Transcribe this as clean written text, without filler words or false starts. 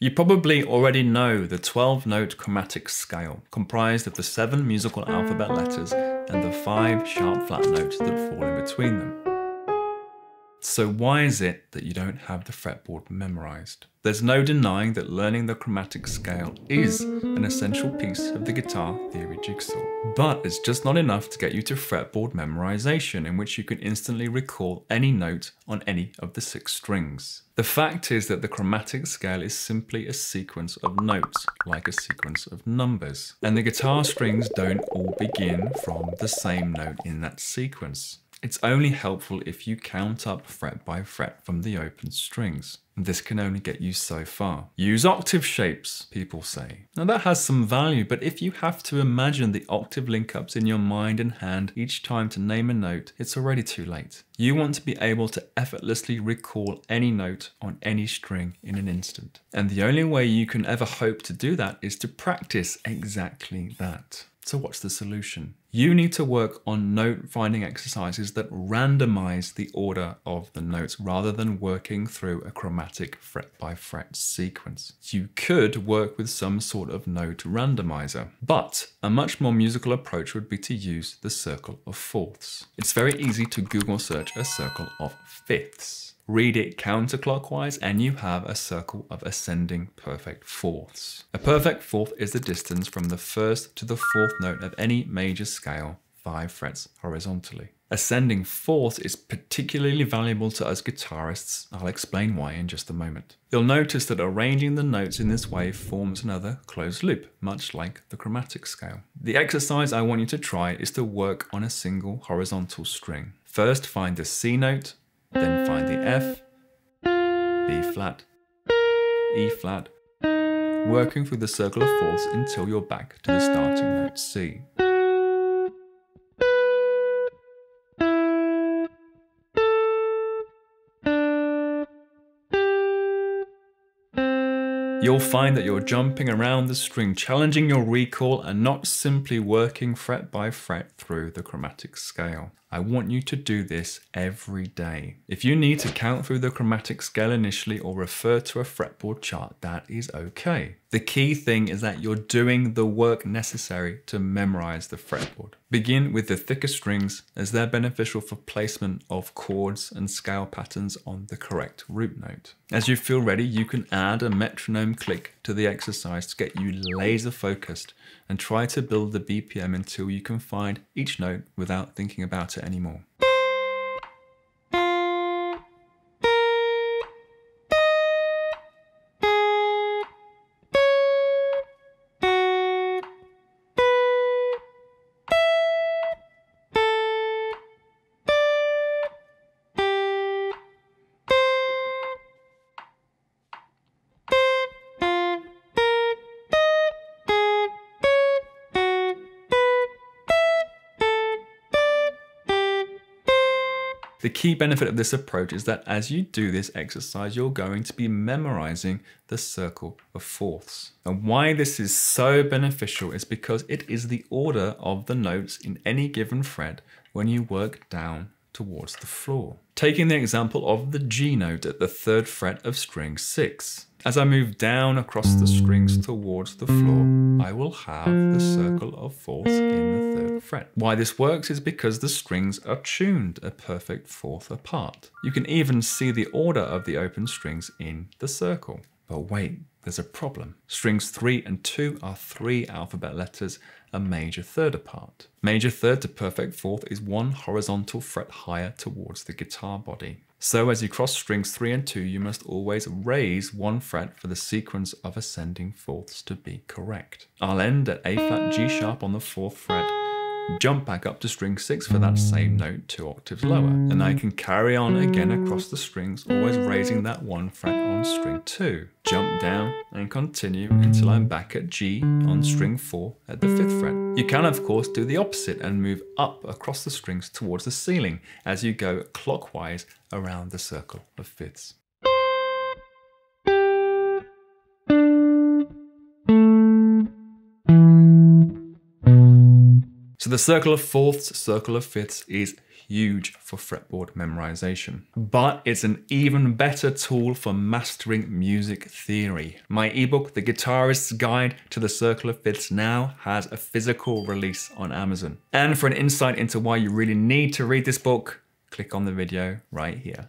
You probably already know the 12-note chromatic scale, comprised of the 7 musical alphabet letters and the 5 sharp flat notes that fall in between them. So why is it that you don't have the fretboard memorized? There's no denying that learning the chromatic scale is an essential piece of the guitar theory jigsaw. But it's just not enough to get you to fretboard memorization, in which you can instantly recall any note on any of the 6 strings. The fact is that the chromatic scale is simply a sequence of notes, like a sequence of numbers. And the guitar strings don't all begin from the same note in that sequence. It's only helpful if you count up fret by fret from the open strings. And this can only get you so far. Use octave shapes, people say. Now that has some value, but if you have to imagine the octave link-ups in your mind and hand each time to name a note, it's already too late. You want to be able to effortlessly recall any note on any string in an instant. And the only way you can ever hope to do that is to practice exactly that. So what's the solution? You need to work on note finding exercises that randomize the order of the notes rather than working through a chromatic fret by fret sequence. You could work with some sort of note randomizer, but a much more musical approach would be to use the Circle of Fourths. It's very easy to Google search a Circle of Fifths. Read it counterclockwise and you have a circle of ascending perfect fourths. A perfect fourth is the distance from the first to the fourth note of any major scale, 5 frets horizontally. Ascending fourth is particularly valuable to us guitarists. I'll explain why in just a moment. You'll notice that arranging the notes in this way forms another closed loop, much like the chromatic scale. The exercise I want you to try is to work on a single horizontal string. First, find the C note, then find the F, B flat, E flat, working through the circle of fourths until you're back to the starting note C. You'll find that you're jumping around the string, challenging your recall and not simply working fret by fret through the chromatic scale. I want you to do this every day. If you need to count through the chromatic scale initially or refer to a fretboard chart, that is okay. The key thing is that you're doing the work necessary to memorize the fretboard. Begin with the thicker strings, as they're beneficial for placement of chords and scale patterns on the correct root note. As you feel ready, you can add a metronome click to the exercise to get you laser focused and try to build the BPM until you can find each note without thinking about it anymore. The key benefit of this approach is that as you do this exercise, you're going to be memorizing the circle of fourths. And why this is so beneficial is because it is the order of the notes in any given fret when you work down towards the floor. Taking the example of the G note at the 3rd fret of string 6. As I move down across the strings towards the floor, I will have the circle of fourths in the 3rd fret. Why this works is because the strings are tuned a perfect fourth apart. You can even see the order of the open strings in the circle. But wait, there's a problem. Strings 3 and 2 are 3 alphabet letters, a major 3rd apart. Major 3rd to perfect 4th is 1 horizontal fret higher towards the guitar body. So as you cross strings 3 and 2, you must always raise 1 fret for the sequence of ascending fourths to be correct. I'll end at A flat G sharp on the 4th fret, jump back up to string 6 for that same note 2 octaves lower. And I can carry on again across the strings, always raising that 1 fret on string 2. Jump down and continue until I'm back at G on string 4 at the 5th fret. You can of course do the opposite and move up across the strings towards the ceiling as you go clockwise around the circle of fifths. So the Circle of Fourths, Circle of Fifths is huge for fretboard memorization, but it's an even better tool for mastering music theory. My ebook, The Guitarist's Guide to the Circle of Fifths, now has a physical release on Amazon. And for an insight into why you really need to read this book, click on the video right here.